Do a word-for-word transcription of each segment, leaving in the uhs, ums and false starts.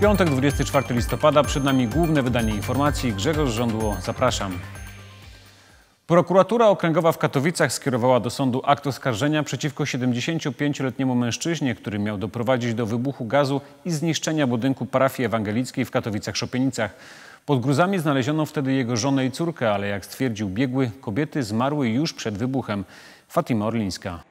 Piątek, dwudziestego czwartego listopada, przed nami główne wydanie informacji. Grzegorz Rządło, zapraszam. Prokuratura Okręgowa w Katowicach skierowała do sądu akt oskarżenia przeciwko siedemdziesięciopięcioletniemu mężczyźnie, który miał doprowadzić do wybuchu gazu i zniszczenia budynku parafii ewangelickiej w Katowicach-Szopenicach. Pod gruzami znaleziono wtedy jego żonę i córkę, ale jak stwierdził biegły, kobiety zmarły już przed wybuchem. Fatima Orlińska.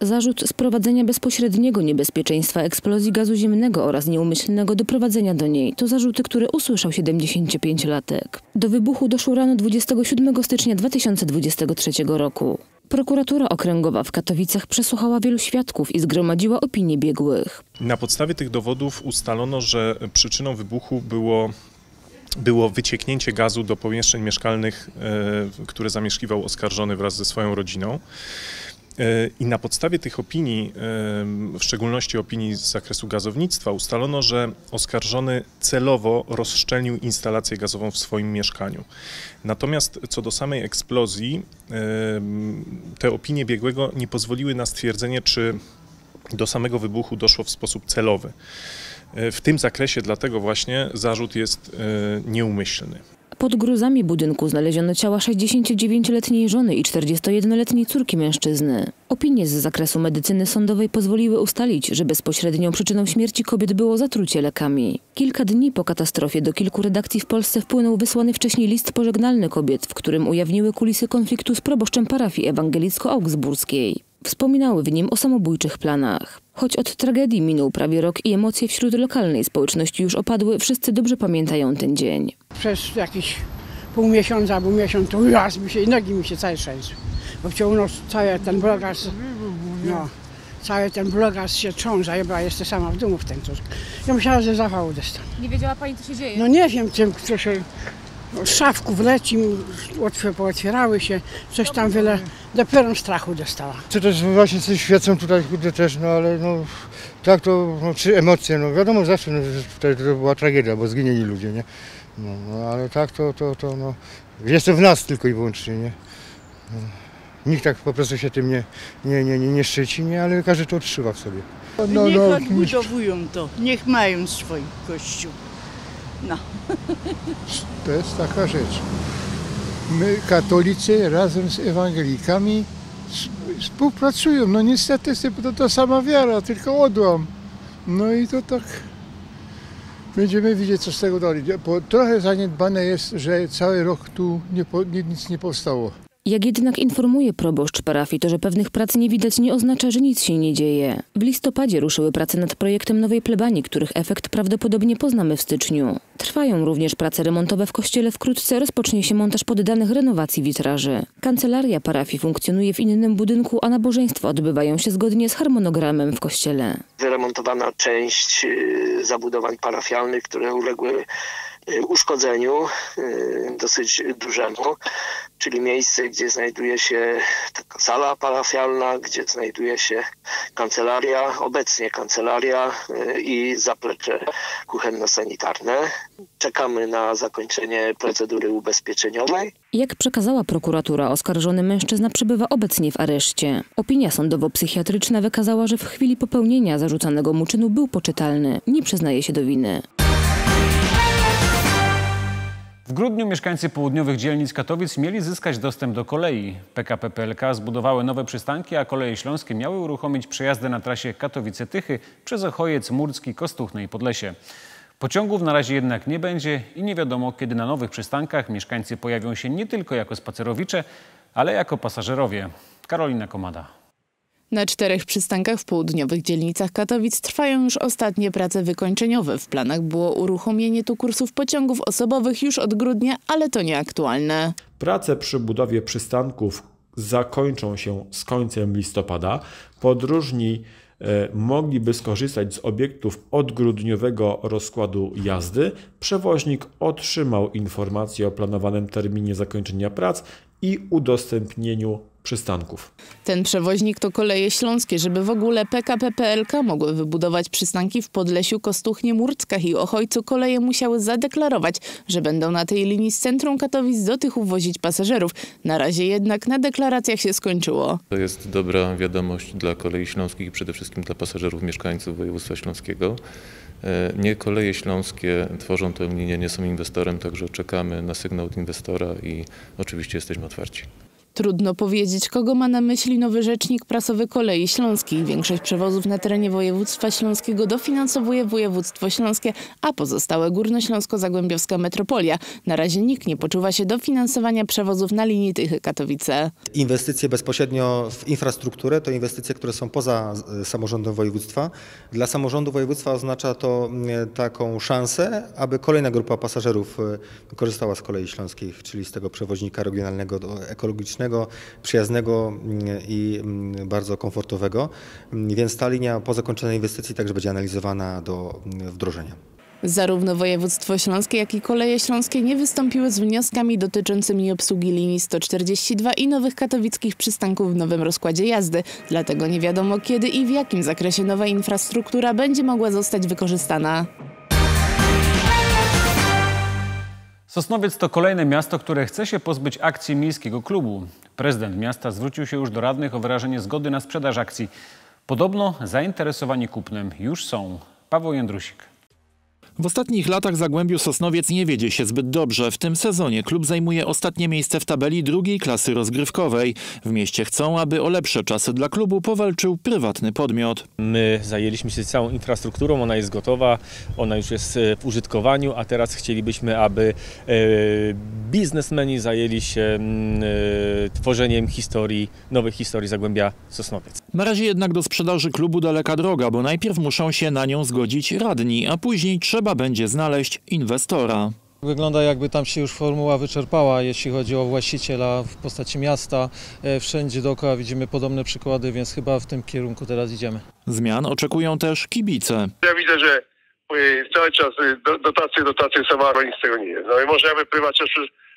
Zarzut sprowadzenia bezpośredniego niebezpieczeństwa eksplozji gazu ziemnego oraz nieumyślnego doprowadzenia do niej to zarzuty, które usłyszał siedemdziesięciopięciolatek. Do wybuchu doszło rano dwudziestego siódmego stycznia dwa tysiące dwudziestego trzeciego roku. Prokuratura Okręgowa w Katowicach przesłuchała wielu świadków i zgromadziła opinie biegłych. Na podstawie tych dowodów ustalono, że przyczyną wybuchu było... Było wycieknięcie gazu do pomieszczeń mieszkalnych, które zamieszkiwał oskarżony wraz ze swoją rodziną. I na podstawie tych opinii, w szczególności opinii z zakresu gazownictwa, ustalono, że oskarżony celowo rozszczelnił instalację gazową w swoim mieszkaniu. Natomiast co do samej eksplozji, te opinie biegłego nie pozwoliły na stwierdzenie, czy do samego wybuchu doszło w sposób celowy. W tym zakresie dlatego właśnie zarzut jest nieumyślny. Pod gruzami budynku znaleziono ciała sześćdziesięciodziewięcioletniej żony i czterdziestojednoletniej córki mężczyzny. Opinie z zakresu medycyny sądowej pozwoliły ustalić, że bezpośrednią przyczyną śmierci kobiet było zatrucie lekami. Kilka dni po katastrofie do kilku redakcji w Polsce wpłynął wysłany wcześniej list pożegnalny kobiet, w którym ujawniły kulisy konfliktu z proboszczem parafii ewangelicko-augsburskiej. Wspominały w nim o samobójczych planach. Choć od tragedii minął prawie rok i emocje wśród lokalnej społeczności już opadły, wszyscy dobrze pamiętają ten dzień. Przez jakieś pół miesiąca, pół miesiąca, to raz mi się i nogi mi się całe trzęsły. Bo w ciągu nocy cały ten blogas, no, cały ten blogas się trząsł, a ja była jeszcze sama w domu w ten córkę. Ja myślała, że zawał dostanę. Nie wiedziała pani, co się dzieje? No nie wiem, czym, co się... Z szafków leci, pootwierały się, coś tam wiele, dopiero strachu dostała. To też właśnie coś świecą tutaj też, no ale no, tak to, no, czy emocje, no wiadomo zawsze, no, tutaj to była tragedia, bo zginęli ludzie, nie? No, no ale tak to, to, to, no, jestem w nas tylko i wyłącznie, nie? No, nikt tak po prostu się tym nie, nie, nie, nie, nie szczyci, nie, ale każdy to odczuwa w sobie. No, no, niech odbudowują to, niech mają swój kościół. No. To jest taka rzecz. My, katolicy, razem z ewangelikami współpracują. No niestety to ta sama wiara, tylko odłam. No i to tak... Będziemy widzieć, co z tego dalej. Bo trochę zaniedbane jest, że cały rok tu nie, nic nie powstało. Jak jednak informuje proboszcz parafii, to, że pewnych prac nie widać, nie oznacza, że nic się nie dzieje. W listopadzie ruszyły prace nad projektem nowej plebanii, których efekt prawdopodobnie poznamy w styczniu. Trwają również prace remontowe w kościele. Wkrótce rozpocznie się montaż poddanych renowacji witraży. Kancelaria parafii funkcjonuje w innym budynku, a nabożeństwa odbywają się zgodnie z harmonogramem w kościele. Wyremontowana część zabudowań parafialnych, które uległy uszkodzeniu dosyć dużemu, czyli miejsce, gdzie znajduje się taka sala parafialna, gdzie znajduje się kancelaria, obecnie kancelaria i zaplecze kuchenno-sanitarne. Czekamy na zakończenie procedury ubezpieczeniowej. Jak przekazała prokuratura, oskarżony mężczyzna przebywa obecnie w areszcie. Opinia sądowo-psychiatryczna wykazała, że w chwili popełnienia zarzucanego mu czynu był poczytalny. Nie przyznaje się do winy. W grudniu mieszkańcy południowych dzielnic Katowic mieli zyskać dostęp do kolei. P K P P L K zbudowały nowe przystanki, a Koleje Śląskie miały uruchomić przejazdy na trasie Katowice-Tychy przez Ochojec, Murcki, Kostuchny i Podlesie. Pociągów na razie jednak nie będzie i nie wiadomo, kiedy na nowych przystankach mieszkańcy pojawią się nie tylko jako spacerowicze, ale jako pasażerowie. Karolina Komada. Na czterech przystankach w południowych dzielnicach Katowic trwają już ostatnie prace wykończeniowe. W planach było uruchomienie tu kursów pociągów osobowych już od grudnia, ale to nieaktualne. Prace przy budowie przystanków zakończą się z końcem listopada. Podróżni mogliby skorzystać z obiektów odgrudniowego rozkładu jazdy. Przewoźnik otrzymał informację o planowanym terminie zakończenia prac i udostępnieniu przystanków. Ten przewoźnik to Koleje Śląskie. Żeby w ogóle P K P P L K mogły wybudować przystanki w Podlesiu, Kostuchnie, Murckach i Ochojcu, koleje musiały zadeklarować, że będą na tej linii z centrum Katowic do Tychów wozić pasażerów. Na razie jednak na deklaracjach się skończyło. To jest dobra wiadomość dla Kolei Śląskich i przede wszystkim dla pasażerów, mieszkańców województwa śląskiego. Nie Koleje Śląskie tworzą tę linię, nie są inwestorem, także czekamy na sygnał od inwestora i oczywiście jesteśmy otwarci. Trudno powiedzieć, kogo ma na myśli nowy rzecznik prasowy Kolei Śląskich. Większość przewozów na terenie województwa śląskiego dofinansowuje województwo śląskie, a pozostałe górnośląsko-zagłębiowska metropolia. Na razie nikt nie poczuwa się do finansowania przewozów na linii Tychy-Katowice. Inwestycje bezpośrednio w infrastrukturę to inwestycje, które są poza samorządem województwa. Dla samorządu województwa oznacza to taką szansę, aby kolejna grupa pasażerów korzystała z Kolei Śląskich, czyli z tego przewoźnika regionalnego, ekologicznego, przyjaznego i bardzo komfortowego, więc ta linia po zakończeniu inwestycji także będzie analizowana do wdrożenia. Zarówno województwo śląskie, jak i Koleje Śląskie nie wystąpiły z wnioskami dotyczącymi obsługi linii sto czterdzieści dwa i nowych katowickich przystanków w nowym rozkładzie jazdy. Dlatego nie wiadomo, kiedy i w jakim zakresie nowa infrastruktura będzie mogła zostać wykorzystana. Sosnowiec to kolejne miasto, które chce się pozbyć akcji miejskiego klubu. Prezydent miasta zwrócił się już do radnych o wyrażenie zgody na sprzedaż akcji. Podobno zainteresowani kupnem już są. Paweł Jędrusik. W ostatnich latach Zagłębiu Sosnowiec nie wiedzie się zbyt dobrze. W tym sezonie klub zajmuje ostatnie miejsce w tabeli drugiej klasy rozgrywkowej. W mieście chcą, aby o lepsze czasy dla klubu powalczył prywatny podmiot. My zajęliśmy się całą infrastrukturą, ona jest gotowa, ona już jest w użytkowaniu, a teraz chcielibyśmy, aby biznesmeni zajęli się tworzeniem historii, nowej historii Zagłębia Sosnowiec. Na razie jednak do sprzedaży klubu daleka droga, bo najpierw muszą się na nią zgodzić radni, a później trzeba Trzeba będzie znaleźć inwestora. Wygląda, jakby tam się już formuła wyczerpała, jeśli chodzi o właściciela w postaci miasta. Wszędzie dookoła widzimy podobne przykłady, więc chyba w tym kierunku teraz idziemy. Zmian oczekują też kibice. Ja widzę, że cały czas dotacje, dotacje, sama nic z tego nie jest. No i może jakby prywacie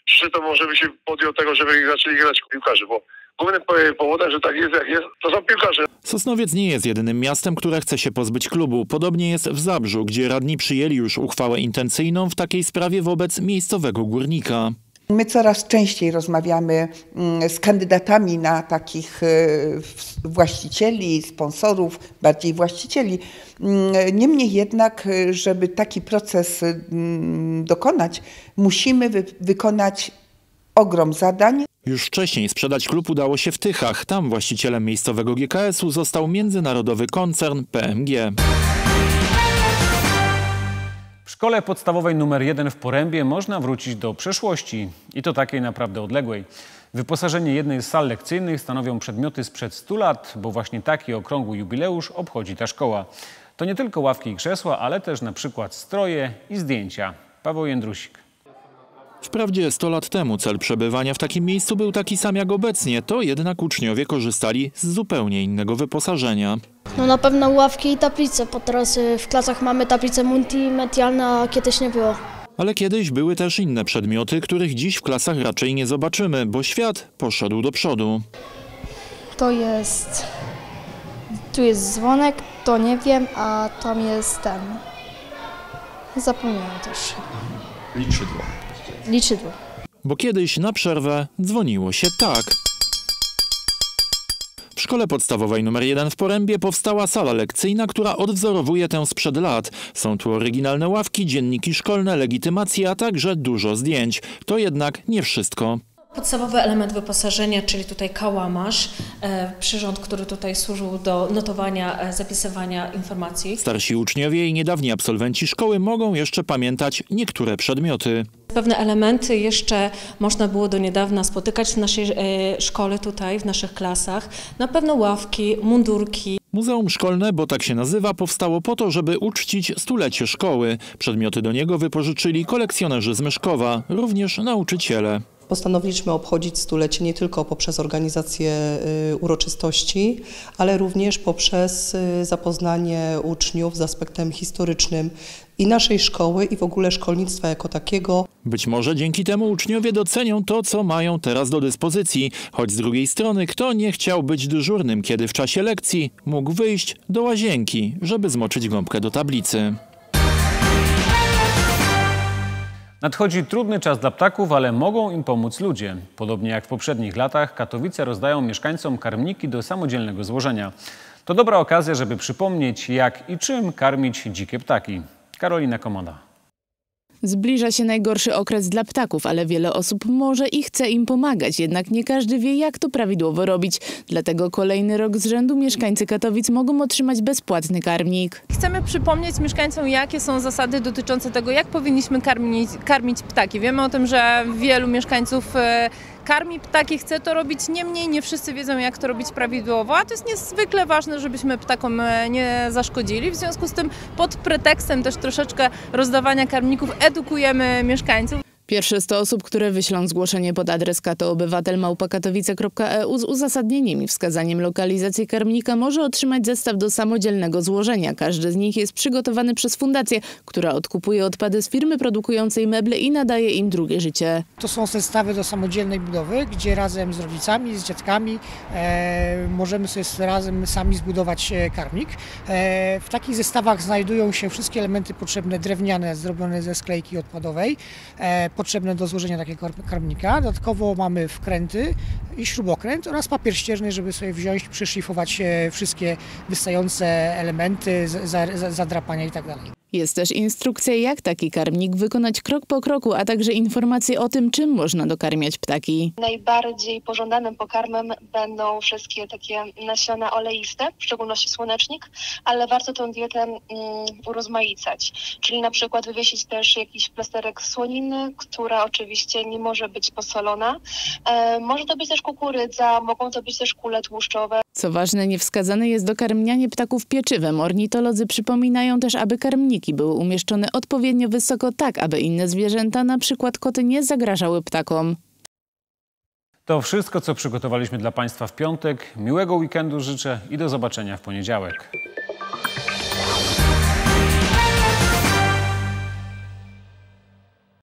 przy to może by się podjął tego, żeby zaczęli grać piłkarzy, bo głównym powodem, że tak jest jak jest, to są piłkarze. Sosnowiec nie jest jedynym miastem, które chce się pozbyć klubu. Podobnie jest w Zabrzu, gdzie radni przyjęli już uchwałę intencyjną w takiej sprawie wobec miejscowego górnika. My coraz częściej rozmawiamy z kandydatami na takich właścicieli, sponsorów, bardziej właścicieli. Niemniej jednak, żeby taki proces dokonać, musimy wy- wykonać ogrom zadań. Już wcześniej sprzedać klub udało się w Tychach. Tam właścicielem miejscowego G K S-u został międzynarodowy koncern P M G. W szkole podstawowej numer jeden w Porębie można wrócić do przeszłości. I to takiej naprawdę odległej. Wyposażenie jednej z sal lekcyjnych stanowią przedmioty sprzed stu lat, bo właśnie taki okrągły jubileusz obchodzi ta szkoła. To nie tylko ławki i krzesła, ale też na przykład stroje i zdjęcia. Paweł Jędrusik. Wprawdzie sto lat temu cel przebywania w takim miejscu był taki sam jak obecnie, to jednak uczniowie korzystali z zupełnie innego wyposażenia. No na pewno ławki i tablice, bo teraz w klasach mamy tablice multimedialne, a kiedyś nie było. Ale kiedyś były też inne przedmioty, których dziś w klasach raczej nie zobaczymy, bo świat poszedł do przodu. To jest... tu jest dzwonek, to nie wiem, a tam jest ten... zapomniałem też. Liczydło. Liczydło. Bo kiedyś na przerwę dzwoniło się tak. W szkole podstawowej numer jeden w Porębie powstała sala lekcyjna, która odwzorowuje tę sprzed lat. Są tu oryginalne ławki, dzienniki szkolne, legitymacje, a także dużo zdjęć. To jednak nie wszystko. Podstawowy element wyposażenia, czyli tutaj kałamarz, e, przyrząd, który tutaj służył do notowania, e, zapisywania informacji. Starsi uczniowie i niedawni absolwenci szkoły mogą jeszcze pamiętać niektóre przedmioty. Pewne elementy jeszcze można było do niedawna spotykać w naszej e, szkole tutaj, w naszych klasach. Na pewno ławki, mundurki. Muzeum Szkolne, bo tak się nazywa, powstało po to, żeby uczcić stulecie szkoły. Przedmioty do niego wypożyczyli kolekcjonerzy z Myszkowa, również nauczyciele. Postanowiliśmy obchodzić stulecie nie tylko poprzez organizację uroczystości, ale również poprzez zapoznanie uczniów z aspektem historycznym i naszej szkoły, i w ogóle szkolnictwa jako takiego. Być może dzięki temu uczniowie docenią to, co mają teraz do dyspozycji. Choć z drugiej strony, kto nie chciał być dyżurnym, kiedy w czasie lekcji mógł wyjść do łazienki, żeby zmoczyć gąbkę do tablicy. Nadchodzi trudny czas dla ptaków, ale mogą im pomóc ludzie. Podobnie jak w poprzednich latach, Katowice rozdają mieszkańcom karmniki do samodzielnego złożenia. To dobra okazja, żeby przypomnieć, jak i czym karmić dzikie ptaki. Karolina Komada. Zbliża się najgorszy okres dla ptaków, ale wiele osób może i chce im pomagać. Jednak nie każdy wie, jak to prawidłowo robić. Dlatego kolejny rok z rzędu mieszkańcy Katowic mogą otrzymać bezpłatny karmnik. Chcemy przypomnieć mieszkańcom, jakie są zasady dotyczące tego, jak powinniśmy karmić, karmić ptaki. Wiemy o tym, że wielu mieszkańców karmi ptaki, chce to robić, niemniej nie wszyscy wiedzą, jak to robić prawidłowo, a to jest niezwykle ważne, żebyśmy ptakom nie zaszkodzili. W związku z tym pod pretekstem też troszeczkę rozdawania karmników edukujemy mieszkańców. Pierwsze sto osób, które wyślą zgłoszenie pod adres kato obywatel małpa katowice kropka e u z uzasadnieniem i wskazaniem lokalizacji karmnika, może otrzymać zestaw do samodzielnego złożenia. Każdy z nich jest przygotowany przez fundację, która odkupuje odpady z firmy produkującej meble i nadaje im drugie życie. To są zestawy do samodzielnej budowy, gdzie razem z rodzicami, z dziadkami e, możemy sobie razem sami zbudować karmnik. E, w takich zestawach znajdują się wszystkie elementy potrzebne drewniane, zrobione ze sklejki odpadowej, e, potrzebne do złożenia takiego karmnika. Dodatkowo mamy wkręty i śrubokręt oraz papier ścierny, żeby sobie wziąć, przyszlifować wszystkie wystające elementy, zadrapania itd. Jest też instrukcja, jak taki karmnik wykonać krok po kroku, a także informacje o tym, czym można dokarmiać ptaki. Najbardziej pożądanym pokarmem będą wszystkie takie nasiona oleiste, w szczególności słonecznik, ale warto tę dietę mm, urozmaicać. Czyli na przykład wywiesić też jakiś plasterek słoniny, która oczywiście nie może być posolona. E, może to być też kukurydza, mogą to być też kule tłuszczowe. Co ważne, niewskazane jest dokarmianie ptaków pieczywem. Ornitolodzy przypominają też, aby karmniki były umieszczone odpowiednio wysoko, tak aby inne zwierzęta, na przykład koty, nie zagrażały ptakom. To wszystko, co przygotowaliśmy dla Państwa w piątek. Miłego weekendu życzę i do zobaczenia w poniedziałek.